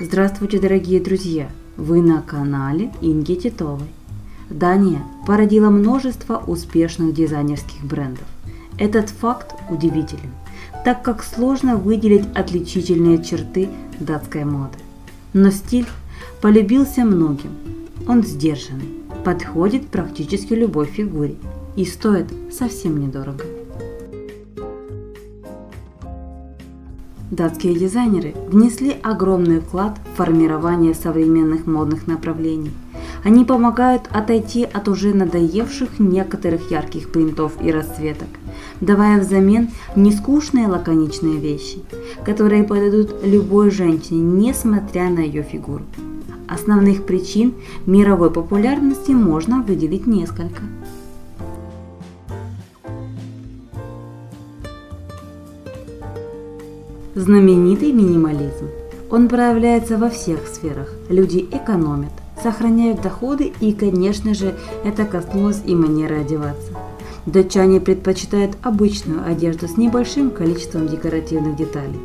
Здравствуйте, дорогие друзья! Вы на канале Инги Титовой. Дания породила множество успешных дизайнерских брендов. Этот факт удивителен, так как сложно выделить отличительные черты датской моды. Но стиль полюбился многим. Он сдержанный, подходит практически любой фигуре и стоит совсем недорого. Датские дизайнеры внесли огромный вклад в формирование современных модных направлений. Они помогают отойти от уже надоевших некоторых ярких принтов и расцветок, давая взамен нескучные лаконичные вещи, которые подойдут любой женщине, несмотря на ее фигуру. Основных причин мировой популярности можно выделить несколько. Знаменитый минимализм. Он проявляется во всех сферах. Люди экономят, сохраняют доходы и, конечно же, это коснулось и манеры одеваться. Датчане предпочитают обычную одежду с небольшим количеством декоративных деталей,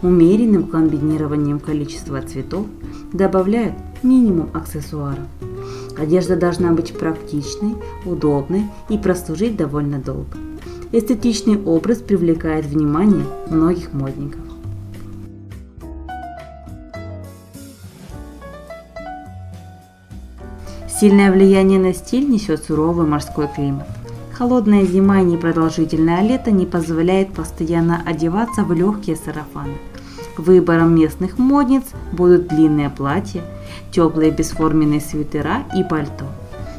умеренным комбинированием количества цветов, добавляют минимум аксессуаров. Одежда должна быть практичной, удобной и прослужить довольно долго. Эстетичный образ привлекает внимание многих модников. Сильное влияние на стиль несет суровый морской климат. Холодная зима и непродолжительное лето не позволяет постоянно одеваться в легкие сарафаны. Выбором местных модниц будут длинные платья, теплые бесформенные свитера и пальто.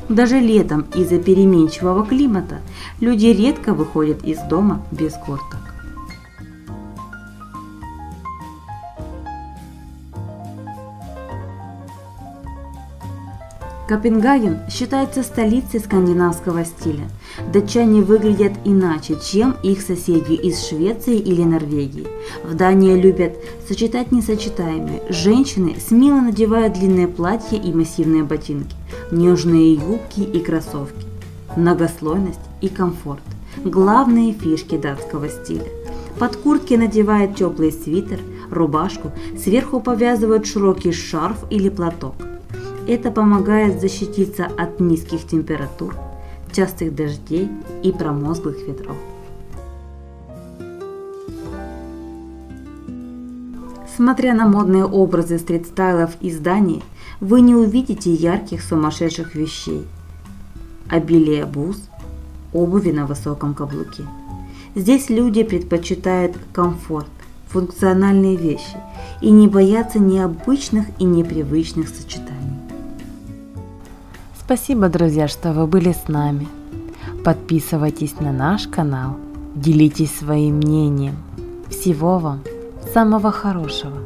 Даже летом из-за переменчивого климата люди редко выходят из дома без курток. Копенгаген считается столицей скандинавского стиля. Датчане выглядят иначе, чем их соседи из Швеции или Норвегии. В Дании любят сочетать несочетаемые. Женщины смело надевают длинные платья и массивные ботинки, нежные юбки и кроссовки. Многослойность и комфорт – главные фишки датского стиля. Под куртки надевают теплый свитер, рубашку, сверху повязывают широкий шарф или платок. Это помогает защититься от низких температур, частых дождей и промозглых ветров. Смотря на модные образы стрит-стайлов из Дании, вы не увидите ярких сумасшедших вещей, обилие бус, обуви на высоком каблуке. Здесь люди предпочитают комфорт, функциональные вещи и не боятся необычных и непривычных сочетаний. Спасибо, друзья, что вы были с нами. Подписывайтесь на наш канал, делитесь своим мнением. Всего вам самого хорошего!